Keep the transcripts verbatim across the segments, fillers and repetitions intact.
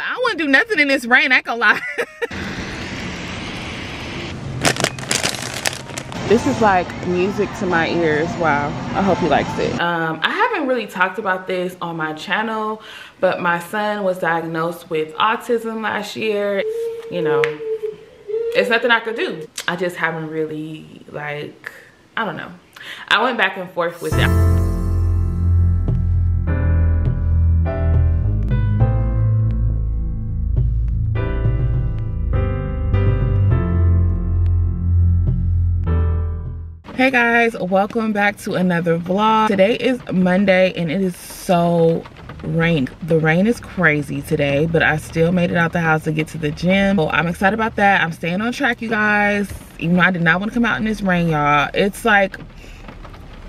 But I wouldn't do nothing in this rain, I ain't gonna lie. This is like music to my ears. Wow, I hope he likes it. Um, I haven't really talked about this on my channel, but my son was diagnosed with autism last year. You know, it's nothing I could do. I just haven't really, like, I don't know. I went back and forth with it. Hey guys, welcome back to another vlog. Today is Monday and it is so raining. The rain is crazy today, but I still made it out the house to get to the gym. So I'm excited about that. I'm staying on track, you guys. Even though I did not want to come out in this rain, y'all. It's like,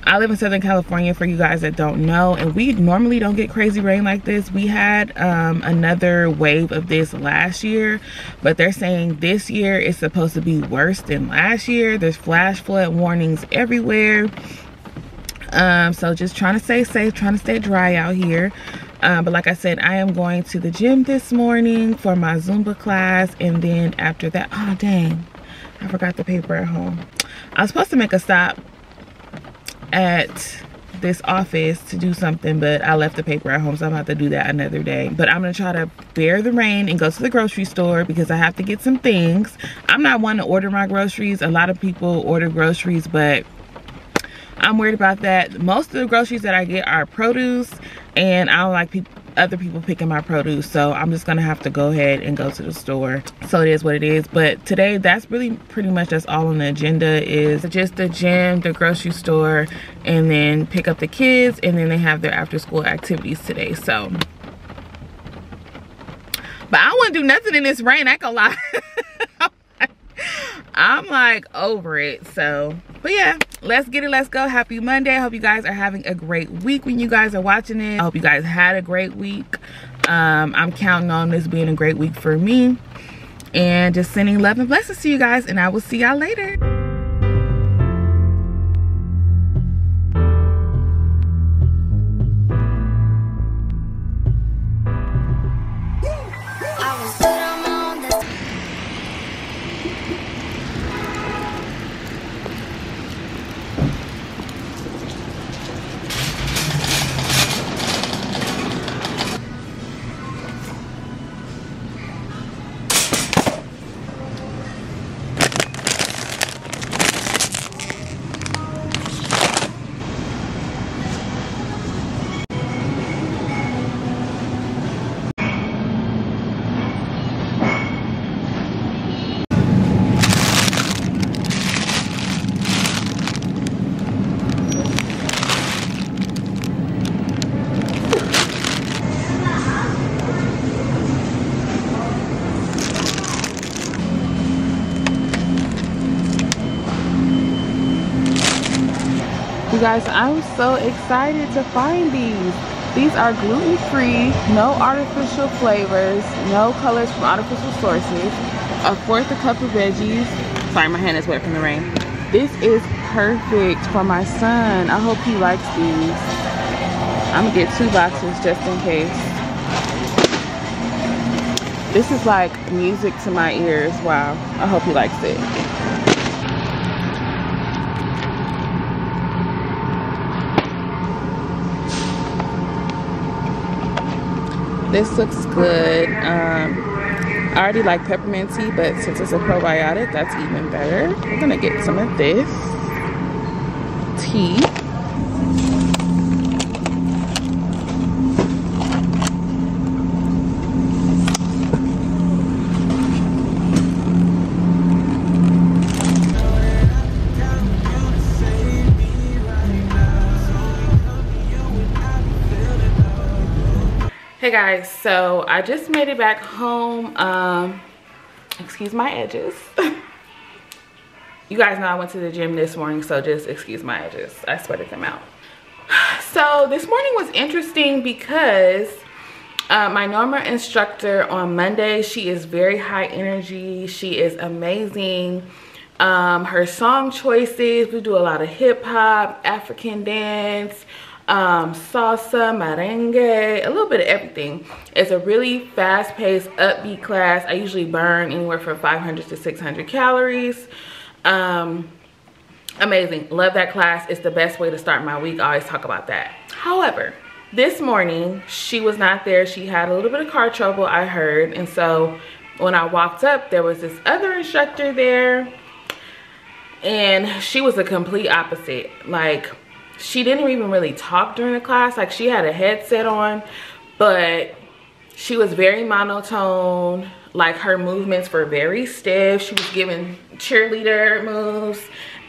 I live in Southern California for you guys that don't know, and we normally don't get crazy rain like this. We had um, another wave of this last year, but they're saying this year is supposed to be worse than last year. There's flash flood warnings everywhere. Um, so just trying to stay safe, trying to stay dry out here. Um, but like I said, I am going to the gym this morning for my Zumba class, and then after that, oh dang, I forgot the paper at home. I was supposed to make a stop at this office to do something, but I left the paper at home, so I'm gonna have to do that another day. But I'm gonna try to bear the rain and go to the grocery store because I have to get some things. I'm not one to order my groceries. A lot of people order groceries, but I'm worried about that. Most of the groceries that I get are produce, and I don't like people other people picking my produce, so I'm just gonna have to go ahead and go to the store. So it is what it is. But today, that's really pretty much that's all on the agenda, is just the gym, the grocery store, and then pick up the kids, and then they have their after school activities today. So, but I wouldn't do nothing in this rain, I ain't gonna lie. I'm like over it. So, but yeah, let's get it, let's go. Happy Monday. I hope you guys are having a great week when you guys are watching it. I hope you guys had a great week. um I'm counting on this being a great week for me, and just sending love and blessings to you guys, and I will see y'all later. Guys, I'm so excited to find these. These are gluten-free, no artificial flavors, no colors from artificial sources. Of course, a cup of veggies. Sorry, my hand is wet from the rain. This is perfect for my son. I hope he likes these. I'm gonna get two boxes just in case. This is like music to my ears. Wow, I hope he likes it. This looks good. Um, I already like peppermint tea, but since it's a probiotic, that's even better. I'm gonna get some of this tea. Hey guys, so I just made it back home. Um, excuse my edges. You guys know I went to the gym this morning, so just excuse my edges. I sweated them out. So this morning was interesting because uh, my normal instructor on Monday, she is very high energy. She is amazing. Um, her song choices, we do a lot of hip hop, African dance, um, salsa, merengue, a little bit of everything. It's a really fast-paced, upbeat class. I usually burn anywhere from five hundred to six hundred calories. Um, amazing. Love that class. It's the best way to start my week. I always talk about that. However, this morning, she was not there. She had a little bit of car trouble, I heard. And so when I walked up, there was this other instructor there. And she was the complete opposite. Like, she didn't even really talk during the class. Like, she had a headset on, but she was very monotone. Like, her movements were very stiff. She was giving cheerleader moves.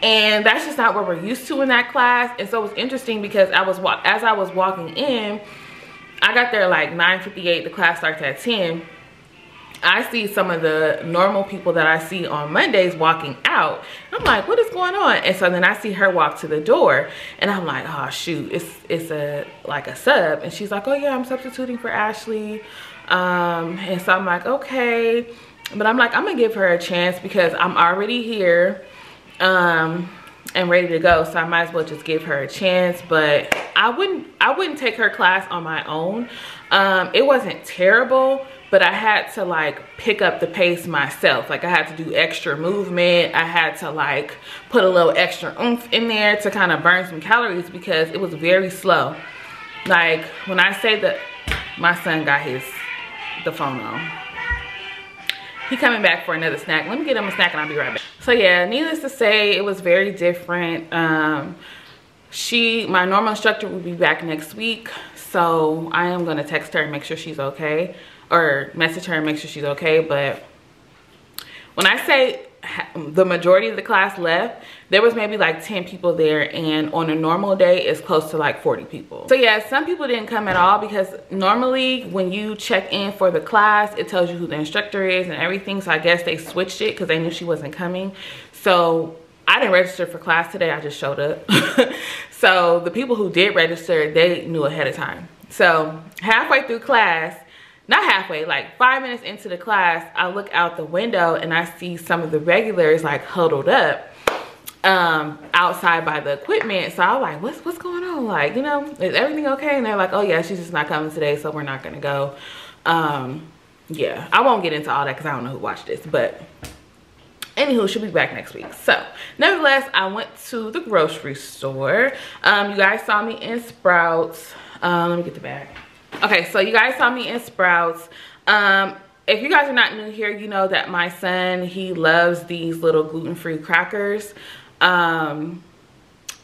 And that's just not what we're used to in that class. And so it was interesting because I was walk as I was walking in, I got there like nine fifty-eight. The class starts at ten. I see some of the normal people that I see on Mondays walking out. I'm like, what is going on? And so then I see her walk to the door, and I'm like, oh shoot, it's it's a like a sub. And she's like, oh yeah, I'm substituting for Ashley. Um, and so I'm like, okay, but I'm like, I'm gonna give her a chance because I'm already here. Um and ready to go, so I might as well just give her a chance. But I wouldn't I wouldn't take her class on my own. Um it wasn't terrible, but I had to like pick up the pace myself. Like, I had to do extra movement. I had to like put a little extra oomph in there to kind of burn some calories because it was very slow. Like, when I say that, my son got his the phone on. He coming back for another snack. Let me get him a snack and I'll be right back. So yeah, needless to say, it was very different. Um, she, my normal instructor will be back next week. So I am gonna text her and make sure she's okay, or message her and make sure she's okay. But when I say the majority of the class left, there was maybe like ten people there, and on a normal day it's close to like forty people. So yeah, some people didn't come at all because normally when you check in for the class, it tells you who the instructor is and everything. So I guess they switched it because they knew she wasn't coming. So I didn't register for class today, I just showed up. So the people who did register, they knew ahead of time. So halfway through class, not halfway, like five minutes into the class, I look out the window and I see some of the regulars like huddled up um, outside by the equipment. So I was like, what's, what's going on? Like, you know, is everything okay? And they're like, oh yeah, she's just not coming today, so we're not gonna go. Um, yeah, I won't get into all that because I don't know who watched this, but anywho, she'll be back next week. So nevertheless, I went to the grocery store. Um, you guys saw me in Sprouts. Um, let me get the bag. Okay, so you guys saw me in Sprouts. Um, if you guys are not new here, you know that my son, he loves these little gluten-free crackers. Um,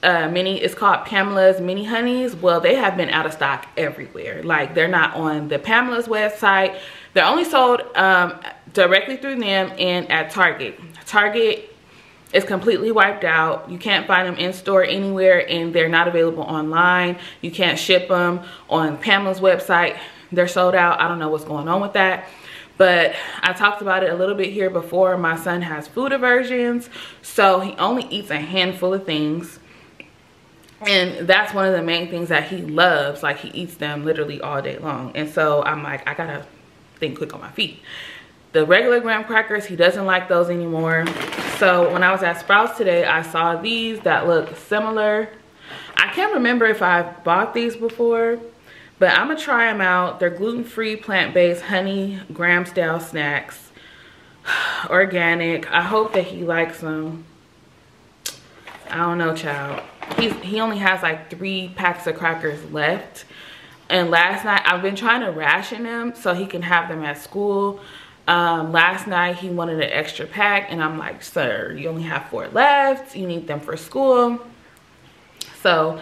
uh, mini, it's called Pamela's Mini Honeys. Well, they have been out of stock everywhere. Like, they're not on the Pamela's website. They're only sold um, directly through them and at Target. Target is completely wiped out. You can't find them in store anywhere, and they're not available online. You can't ship them on Pamela's website. They're sold out. I don't know what's going on with that, but I talked about it a little bit here before. My son has food aversions, so he only eats a handful of things, and that's one of the main things that he loves. Like, he eats them literally all day long, and so I'm like, I gotta think quick on my feet. The regular graham crackers, he doesn't like those anymore. So when I was at Sprouts today, I saw these that look similar. I can't remember if I've bought these before, but I'm gonna try them out. They're gluten-free, plant-based, honey, graham-style snacks, organic. I hope that he likes them. I don't know, child. He's, he only has like three packs of crackers left. And last night, I've been trying to ration them so he can have them at school. Um, last night he wanted an extra pack, and I'm like, sir, you only have four left. You need them for school. So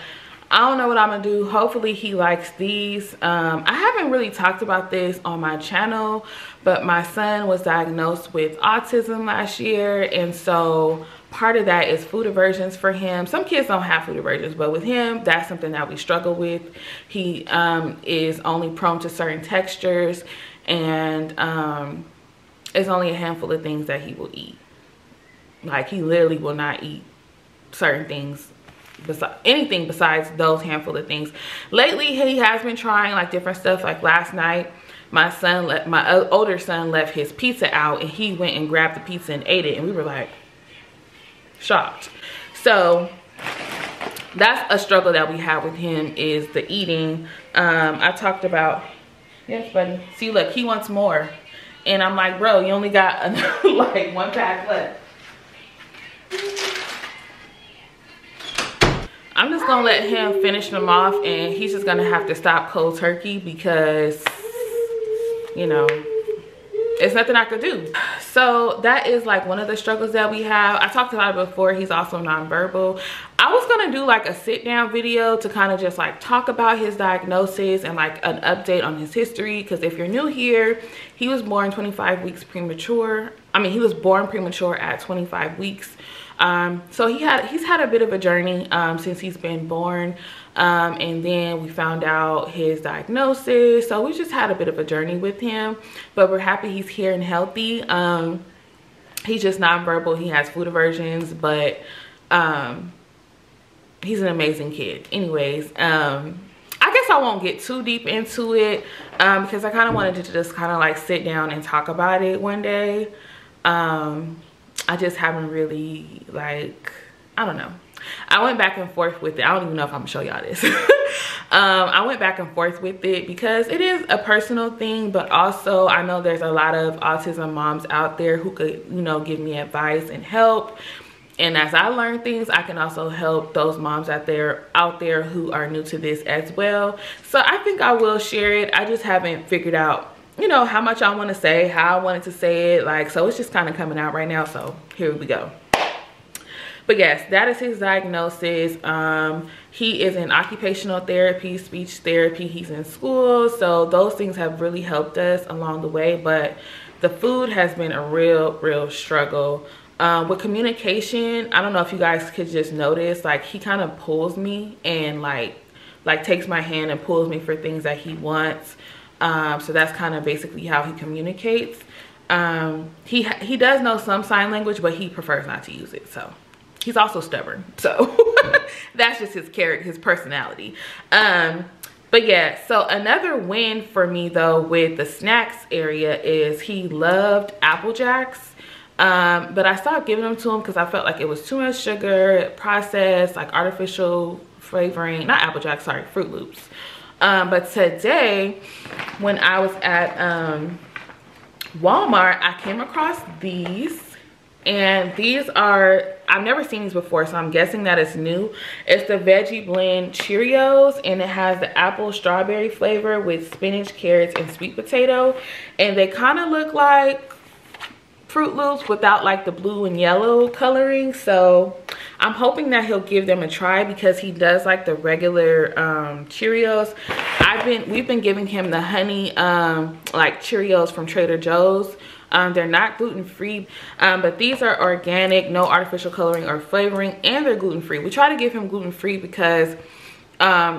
I don't know what I'm gonna do. Hopefully he likes these. Um, I haven't really talked about this on my channel, but my son was diagnosed with autism last year. And so part of that is food aversions for him. Some kids don't have food aversions, but with him, that's something that we struggle with. He um, is only prone to certain textures, and um, it's only a handful of things that he will eat. Like, he literally will not eat certain things, besides anything besides those handful of things. Lately, he has been trying like different stuff. Like last night, my son, let, my older son left his pizza out, and he went and grabbed the pizza and ate it. And we were like shocked. So that's a struggle that we have with him, is the eating. Um, I talked about, yes, buddy. See, look, he wants more. And I'm like, bro, you only got another, like one pack left. I'm just gonna let him finish them off, and he's just gonna have to stop cold turkey because, you know, it's nothing I could do. So that is like one of the struggles that we have. I talked about it before, he's also nonverbal. I was gonna do like a sit down video to kind of just like talk about his diagnosis and like an update on his history. Cause if you're new here, he was born twenty-five weeks premature. I mean, he was born premature at twenty-five weeks. Um, so he had, he's had a bit of a journey, um, since he's been born. Um, and then we found out his diagnosis. So we just had a bit of a journey with him, but we're happy he's here and healthy. Um, he's just nonverbal. He has food aversions, but, um, he's an amazing kid. Anyways, um, I guess I won't get too deep into it, um, because I kind of wanted to just kind of like sit down and talk about it one day. Um, I just haven't really, like, I don't know. I went back and forth with it. I don't even know if I'm gonna show y'all this. um, I went back and forth with it because it is a personal thing, but also I know there's a lot of autism moms out there who could, you know, give me advice and help. And as I learn things, I can also help those moms out there out there who are new to this as well. So I think I will share it. I just haven't figured out, you know, how much I want to say, how I wanted to say it, like, so it's just kind of coming out right now, so here we go. But yes, that is his diagnosis. Um, he is in occupational therapy, speech therapy, he's in school, so those things have really helped us along the way, but the food has been a real, real struggle. Um, with communication, I don't know if you guys could just notice, like, he kind of pulls me and, like, like takes my hand and pulls me for things that he wants. Um, so that's kind of basically how he communicates. Um, he, he does know some sign language, but he prefers not to use it. So he's also stubborn. So that's just his character, his personality. Um, but yeah, so another win for me though with the snacks area is he loved Apple Jacks. Um, but I stopped giving them to him cause I felt like it was too much sugar, processed, like artificial flavoring, not Apple Jacks, sorry, Fruit Loops. Um, but today when I was at um, Walmart, I came across these, and these are, I've never seen these before, so I'm guessing that it's new. It's the Veggie Blend Cheerios, and it has the apple strawberry flavor with spinach, carrots, and sweet potato. And they kind of look like Fruit Loops without like the blue and yellow coloring. So I'm hoping that he'll give them a try because he does like the regular um, Cheerios. I've been, we've been giving him the honey um, like Cheerios from Trader Joe's. Um, they're not gluten free, um, but these are organic, no artificial coloring or flavoring, and they're gluten free. We try to give him gluten free because um,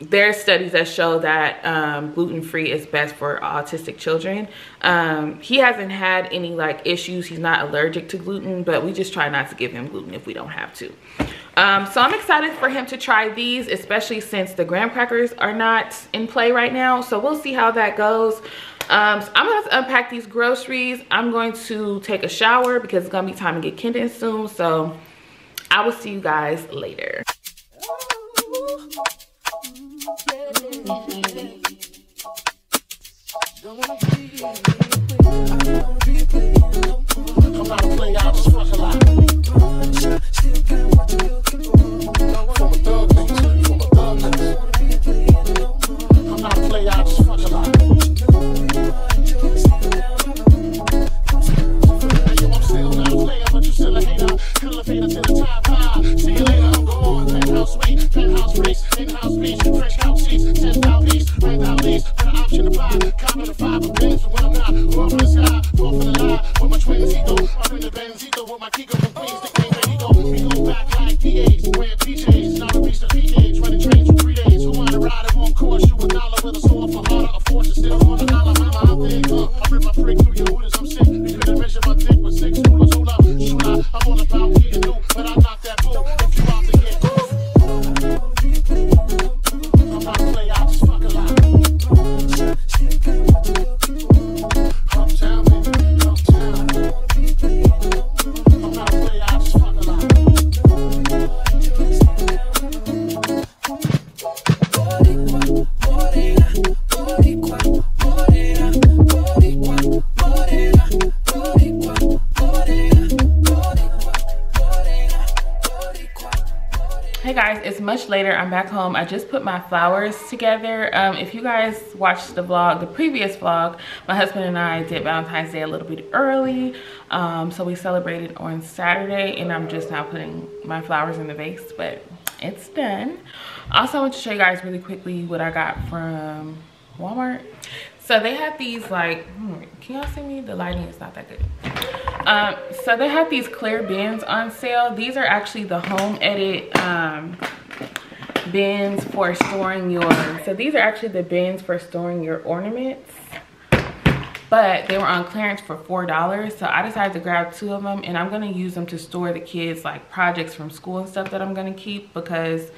there's studies that show that um, gluten-free is best for autistic children. Um, he hasn't had any like issues. He's not allergic to gluten, but we just try not to give him gluten if we don't have to. Um, so I'm excited for him to try these, especially since the graham crackers are not in play right now. So we'll see how that goes. Um, so I'm gonna have to unpack these groceries. I'm going to take a shower because it's gonna be time to get Kendon soon. So I will see you guys later. guys, it's much later. I'm back home. I just put my flowers together. Um, if you guys watched the vlog, the previous vlog, my husband and I did Valentine's Day a little bit early. Um, so we celebrated on Saturday, and I'm just now putting my flowers in the vase, but it's done. Also, I want to show you guys really quickly what I got from Walmart. So they have these, like, can y'all see me? The lighting is not that good. Um, so they have these clear bins on sale. These are actually the home edit um, bins for storing your, so these are actually the bins for storing your ornaments. But they were on clearance for four dollars. So I decided to grab two of them, and I'm gonna use them to store the kids' like projects from school and stuff that I'm gonna keep, because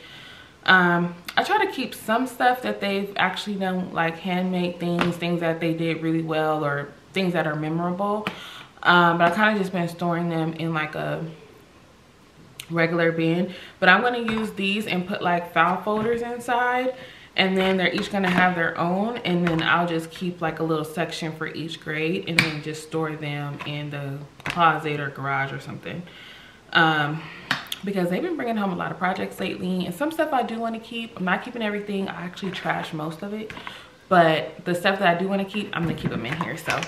um I try to keep some stuff that they've actually done, like handmade things things that they did really well, or things that are memorable, um but I kind of just been storing them in like a regular bin. But I'm going to use these and put like file folders inside, and then they're each going to have their own, and then I'll just keep like a little section for each grade, and then just store them in the closet or garage or something, um because they've been bringing home a lot of projects lately, and some stuff I do want to keep. I'm not keeping everything. I actually trash most of it, but the stuff that I do want to keep, I'm going to keep them in here. So,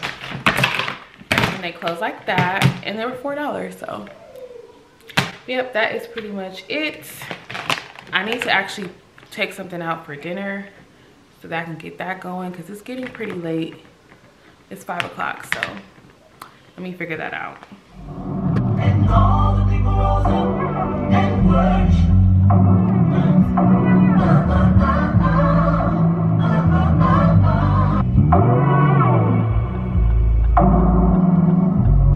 and they close like that, and they were four dollars. So, yep, that is pretty much it. I need to actually take something out for dinner so that I can get that going, because it's getting pretty late. It's five o'clock, so let me figure that out. And all the people rose up.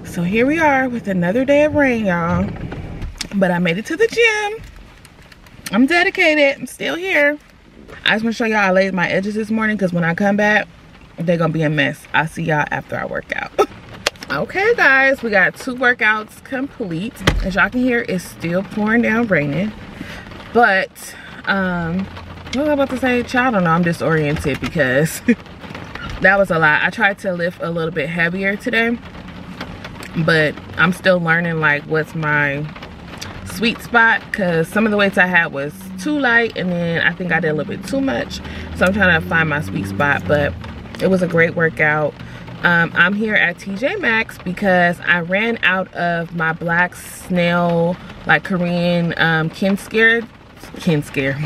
So here we are with another day of rain, y'all, but I made it to the gym. I'm dedicated. I'm still here. I just want to show y'all I laid my edges this morning, because when I come back, they're gonna be a mess. I'll see y'all after I work out. Okay guys, we got two workouts complete. As y'all can hear, it's still pouring down raining, but um what was I about to say? Child, I don't know, I'm disoriented because that was a lot. I tried to lift a little bit heavier today, but I'm still learning like what's my sweet spot, because some of the weights I had was too light, and then I think I did a little bit too much, so I'm trying to find my sweet spot. But it was a great workout. Um, I'm here at T J Maxx because I ran out of my black snail, like Korean um, skincare, skincare,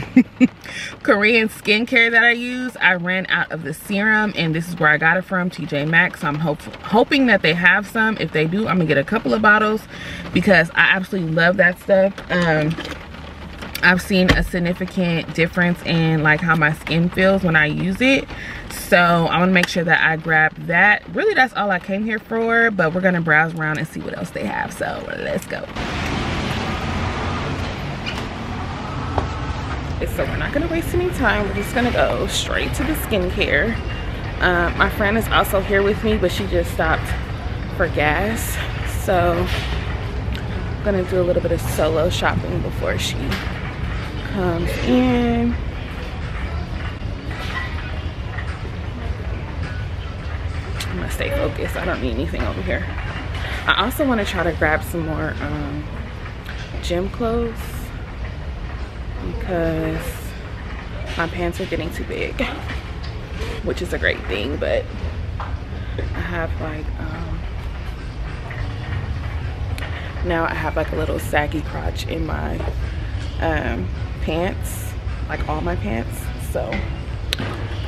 Korean skincare that I use. I ran out of the serum, and this is where I got it from, T J Maxx. So I'm hope hoping that they have some. If they do, I'm gonna get a couple of bottles because I absolutely love that stuff. Um, I've seen a significant difference in like how my skin feels when I use it. So I want to make sure that I grab that. Really, that's all I came here for, but we're going to browse around and see what else they have. So let's go. So we're not going to waste any time. We're just going to go straight to the skincare. Uh, my friend is also here with me, but she just stopped for gas. So I'm going to do a little bit of solo shopping before she comes in. I'm gonna stay focused. I don't need anything over here. I also want to try to grab some more um, gym clothes because my pants are getting too big, which is a great thing, but I have like um, now I have like a little saggy crotch in my um, pants, like all my pants, so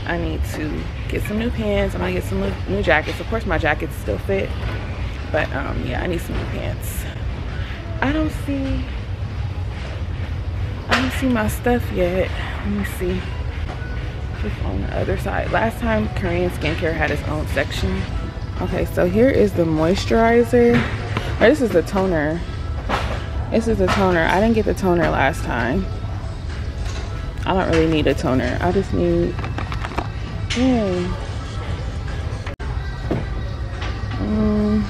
I need to get some new pants. I'm gonna get some new, new jackets. Of course my jackets still fit, but um yeah, I need some new pants. I don't see I don't see my stuff yet. Let me see if on the other side. Last time Korean skincare had its own section. Okay, so here is the moisturizer, or this is the toner. This is the toner. I didn't get the toner last time. I don't really need a toner. I just need, yeah. Um,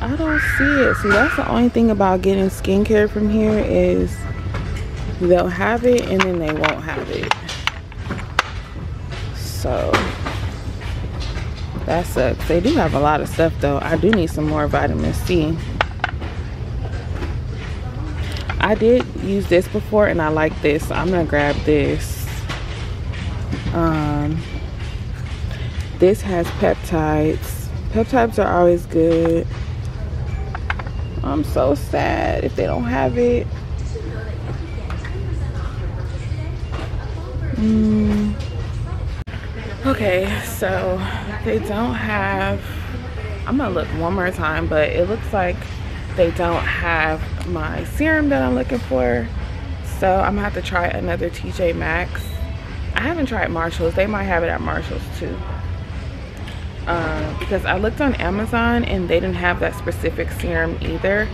I don't see it. See, that's the only thing about getting skincare from here is they'll have it and then they won't have it. So that sucks. They do have a lot of stuff though. I do need some more vitamin C. I did use this before and I like this, so I'm gonna grab this. Um, this has peptides. Peptides are always good. I'm so sad if they don't have it. Mm. Okay, so they don't have, I'm gonna look one more time, but it looks like they don't have my serum that I'm looking for, so I'm gonna have to try another T J Maxx. I haven't tried Marshall's. They might have it at Marshall's too, uh, because I looked on Amazon and they didn't have that specific serum either.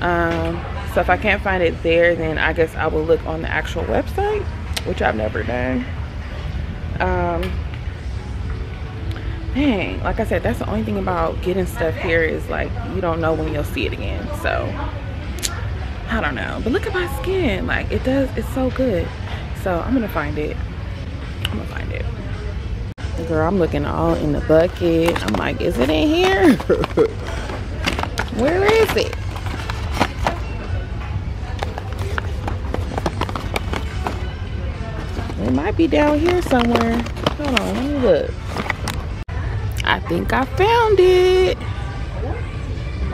Um, so if I can't find it there, then I guess I will look on the actual website, which I've never done. Um, dang, like I said, that's the only thing about getting stuff here is like you don't know when you'll see it again, so I don't know. But look at my skin, like it does, it's so good. So I'm gonna find it, I'm gonna find it. Girl, I'm looking all in the bucket. I'm like, is it in here? Where is it? It might be down here somewhere. Hold on, let me look. I think I found it.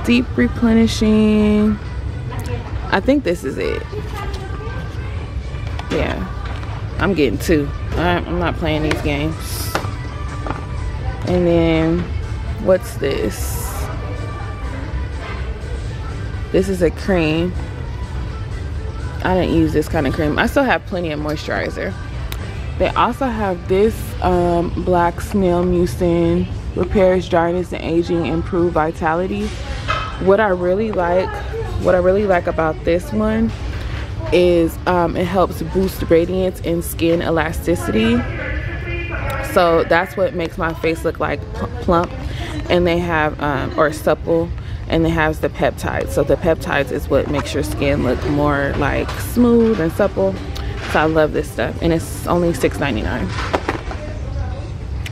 Deep replenishing. I think this is it. Yeah, I'm getting two. I'm not playing these games. And then, what's this? This is a cream. I didn't use this kind of cream. I still have plenty of moisturizer. They also have this um, black snail mucin, repairs dryness and aging, improve vitality. What I really like, what I really like about this one is um, it helps boost radiance and skin elasticity. So that's what makes my face look like plump, and they have um, or supple, and it has the peptides. So the peptides is what makes your skin look more like smooth and supple. So I love this stuff, and it's only six ninety-nine.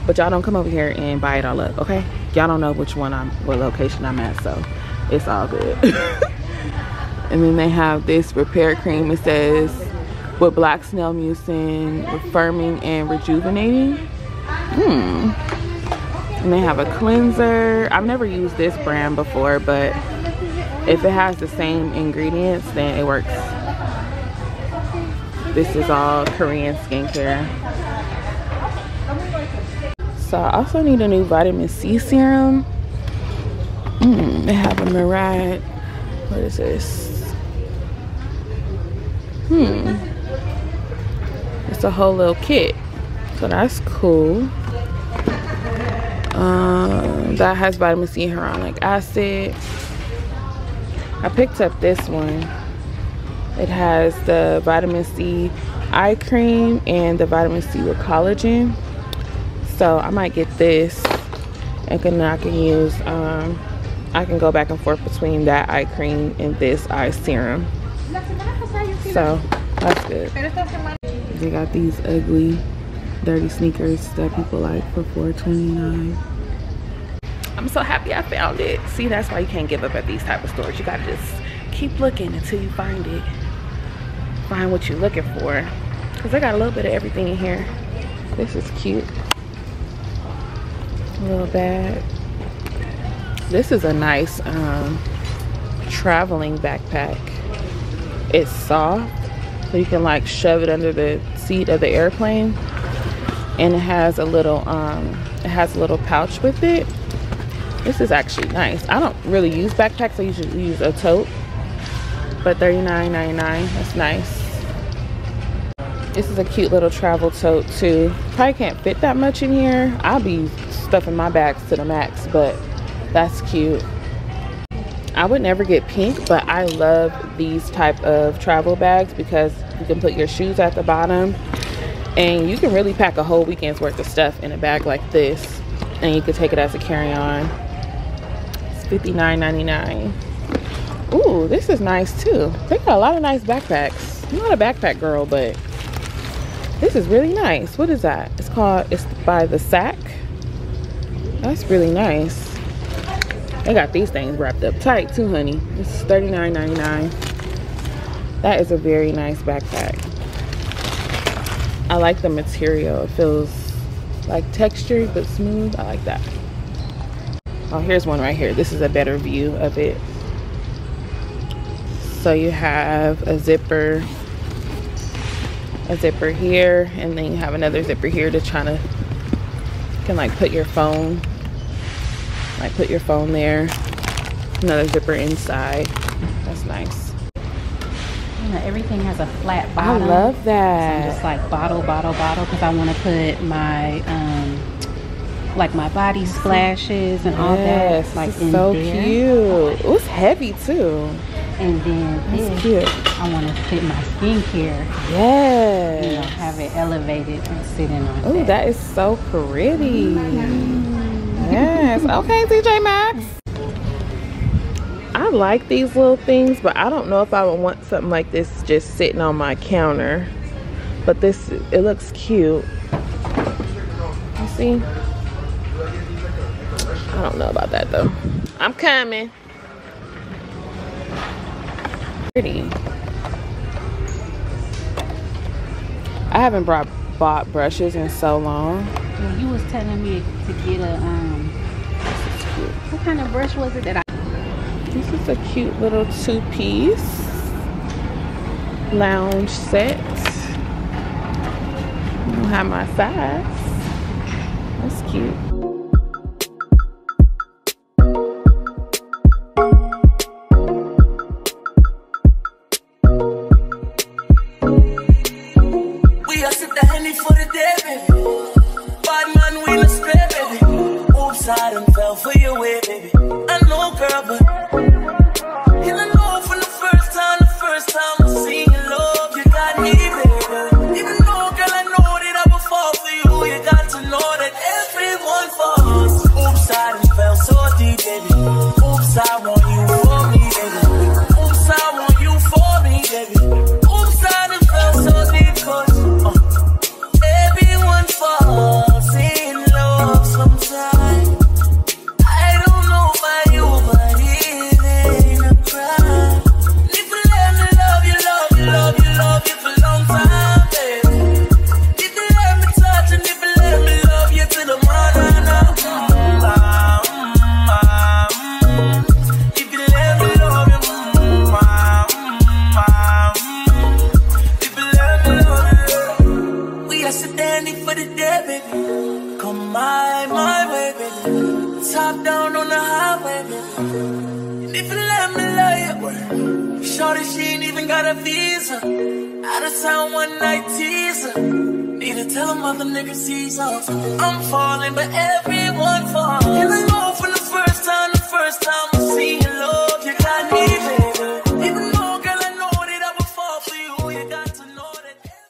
But y'all don't come over here and buy it all up, okay? Y'all don't know which one I'm, what location I'm at, so it's all good. And then they have this repair cream. It says with black snail mucin, firming and rejuvenating. Hmm. And they have a cleanser. I've never used this brand before, but if it has the same ingredients, then it works. This is all Korean skincare. So I also need a new vitamin C serum. Mm, they have a Murad. What is this? Hmm. It's a whole little kit. So that's cool. Um, that has vitamin C and hyaluronic acid. I picked up this one. It has the vitamin C eye cream and the vitamin C with collagen. So I might get this, and then I can use, um, I can go back and forth between that eye cream and this eye serum. So that's good. They got these ugly, dirty sneakers that people like for four twenty-nine. I'm so happy I found it. See, that's why you can't give up at these type of stores. You gotta just keep looking until you find it. Find what you're looking for, because I got a little bit of everything in here. This is cute. A little bag. This is a nice um, traveling backpack. It's soft, so you can like shove it under the seat of the airplane, and it has a little um, it has a little pouch with it. This is actually nice. I don't really use backpacks. I usually use a tote. But thirty-nine ninety-nine, that's nice. This is a cute little travel tote too. Probably can't fit that much in here. I'll be stuffing my bags to the max, but that's cute. I would never get pink, but I love these type of travel bags because you can put your shoes at the bottom, and you can really pack a whole weekend's worth of stuff in a bag like this, and you can take it as a carry-on. It's fifty-nine ninety-nine. Ooh, this is nice too. They got a lot of nice backpacks. I'm not a backpack girl, but this is really nice. What is that? It's called, it's by the Sack. That's really nice. They got these things wrapped up tight too, honey. It's thirty-nine ninety-nine. That is a very nice backpack. I like the material. It feels like textured but smooth. I like that. Oh, here's one right here. This is a better view of it. So you have a zipper, a zipper here, and then you have another zipper here to try to, you can like put your phone, like put your phone there. Another zipper inside. That's nice. You know, everything has a flat bottom. I love that. So I'm just like bottle, bottle, bottle, because I want to put my, um, like my body splashes and all yes, that. Like in so there. Cute. Oh, it's heavy too. And then this, cute. I want to fit my skincare. Yes. You know, have it elevated and sitting on that. Oh, that is so pretty. Mm-hmm. Yes. Okay, T J Maxx. I like these little things, but I don't know if I would want something like this just sitting on my counter. But this, it looks cute. You see? I don't know about that though. I'm coming. I haven't brought bought brushes in so long. Well, you was telling me to get a um this is cute. What kind of brush was it that I This is a cute little two-piece lounge set. I don't have my size. That's cute.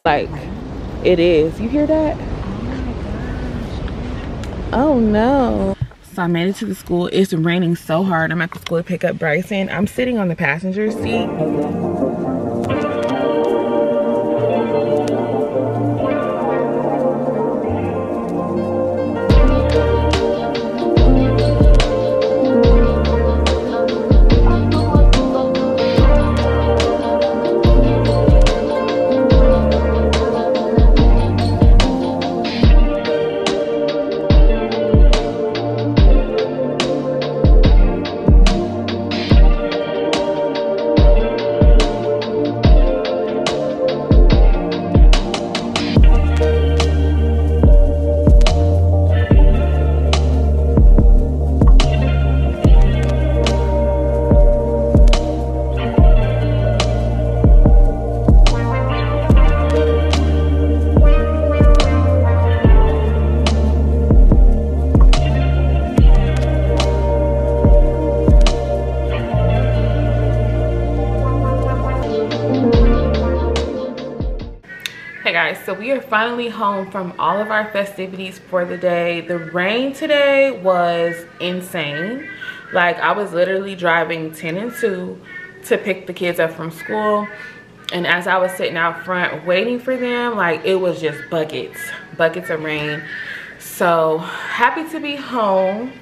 Like it is. You hear that? Oh my gosh. Oh no. So I made it to the school. It's raining so hard. I'm at the school to pick up Bryson. I'm sitting on the passenger seat. So we are finally home from all of our festivities for the day. The rain today was insane. Like I was literally driving ten and two to pick the kids up from school. And as I was sitting out front waiting for them, like it was just buckets, buckets of rain. So happy to be home.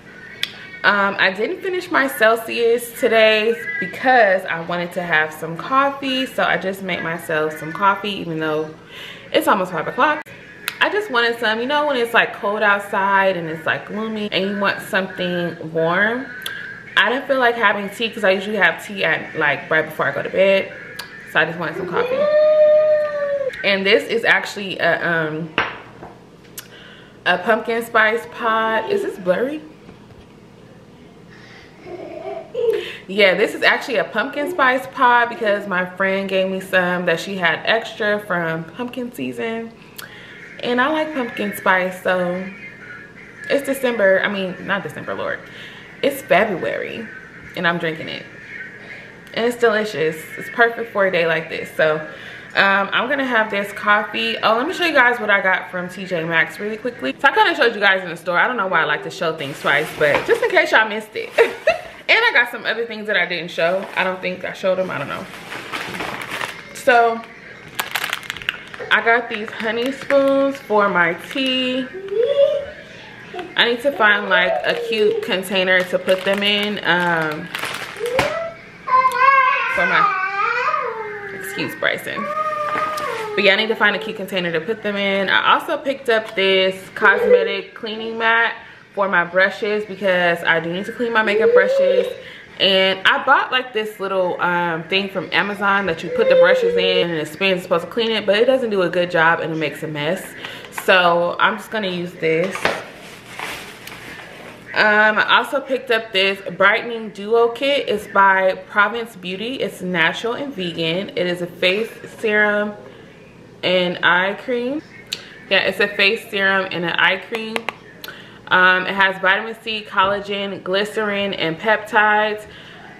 Um, I didn't finish my Celsius today because I wanted to have some coffee. So I just made myself some coffee, even though it's almost five o'clock. I just wanted some, you know, when it's like cold outside and it's like gloomy and you want something warm. I didn't feel like having tea because I usually have tea at like right before I go to bed. So I just wanted some coffee. And this is actually a, um, a pumpkin spice pod. Is this blurry? Yeah, this is actually a pumpkin spice pod because my friend gave me some that she had extra from pumpkin season. And I like pumpkin spice, so it's December. I mean, not December, Lord. It's February, and I'm drinking it. And it's delicious. It's perfect for a day like this. So... Um, I'm gonna have this coffee. Oh, let me show you guys what I got from T J Maxx really quickly. So I kind of showed you guys in the store. I don't know why I like to show things twice, but just in case y'all missed it. And I got some other things that I didn't show. I don't think I showed them, I don't know. So I got these honey spoons for my tea. I need to find like a cute container to put them in. Um, for my, excuse Bryson. But yeah, I need to find a cute container to put them in. I also picked up this cosmetic cleaning mat for my brushes because I do need to clean my makeup brushes. And I bought like this little um, thing from Amazon that you put the brushes in and it spins, supposed to clean it, but it doesn't do a good job and it makes a mess. So I'm just gonna use this. Um, I also picked up this brightening duo kit. It's by Province Beauty. It's natural and vegan. It is a face serum and eye cream. Yeah, it's a face serum and an eye cream. Um, it has vitamin C, collagen, glycerin, and peptides.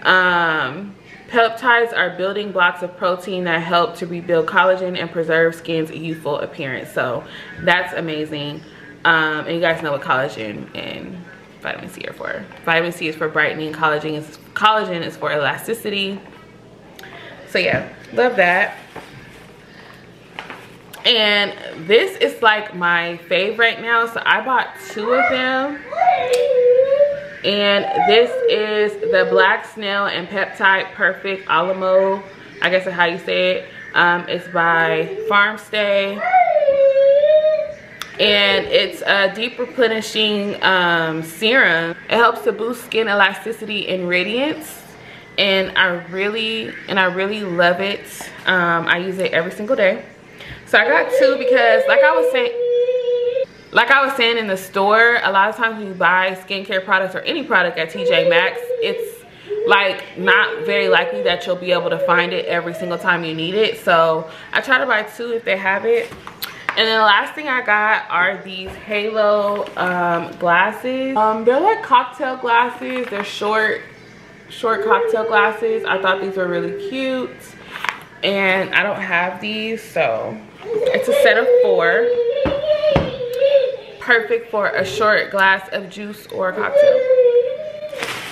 Um, peptides are building blocks of protein that help to rebuild collagen and preserve skin's youthful appearance. So that's amazing. Um, and you guys know what collagen and vitamin C are for. Vitamin C is for brightening. Collagen is, collagen is for elasticity. So yeah, love that. And this is like my fave right now. So I bought two of them. And this is the Black Snail and Peptide Perfect Alamo. I guess that's how you say it. Um, it's by Farmstay. And it's a deep replenishing um, serum. It helps to boost skin elasticity and radiance. And I really, and I really love it. Um, I use it every single day. So I got two because like I was saying, like I was saying in the store, a lot of times when you buy skincare products or any product at T J Maxx, it's like not very likely that you'll be able to find it every single time you need it. So I try to buy two if they have it. And then the last thing I got are these Halo um, glasses. Um, they're like cocktail glasses. They're short, short cocktail glasses. I thought these were really cute. And I don't have these, so it's a set of four. Perfect for a short glass of juice or a cocktail.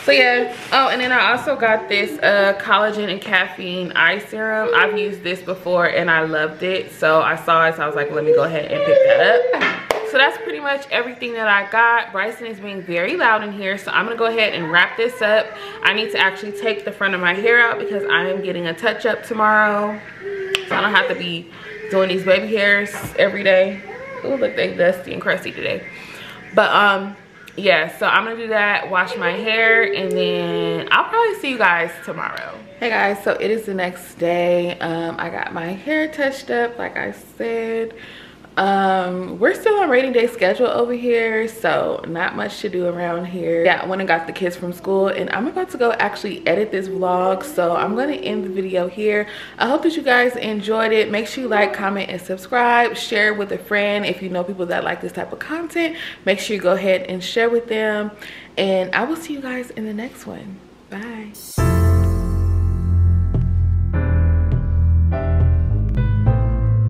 So yeah. Oh, and then I also got this uh, collagen and caffeine eye serum. I've used this before and I loved it. So I saw it, so I was like, let me go ahead and pick that up. So that's pretty much everything that I got. Bryson is being very loud in here, so I'm gonna go ahead and wrap this up. I need to actually take the front of my hair out because I am getting a touch up tomorrow. So I don't have to be doing these baby hairs every day. Ooh, look, they dusty and crusty today. But um, yeah, so I'm gonna do that, wash my hair, and then I'll probably see you guys tomorrow. Hey guys, so it is the next day. Um, I got my hair touched up, like I said. Um we're still on rainy day schedule over here, so not much to do around here. Yeah, I went and got the kids from school and I'm about to go actually edit this vlog, so I'm going to end the video here. I hope that you guys enjoyed it. Make sure you like, comment, and subscribe. Share with a friend if you know people that like this type of content. Make sure you go ahead and share with them, and I will see you guys in the next one. Bye.